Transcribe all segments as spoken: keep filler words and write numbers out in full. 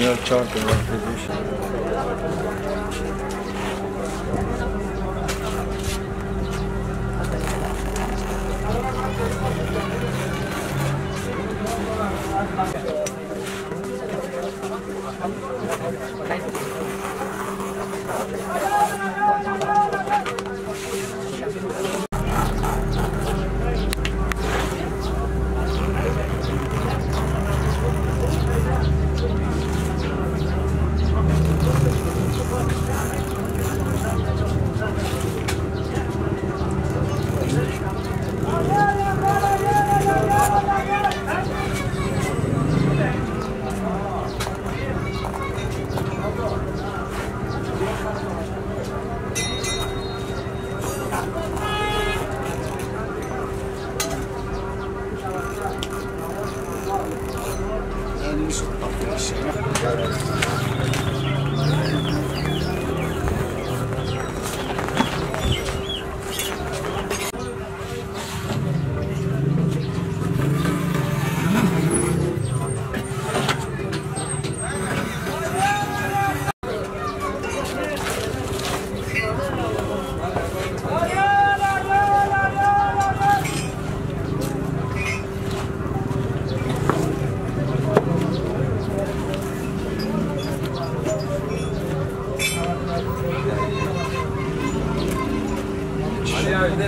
your charter of position. Thank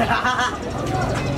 Yeah.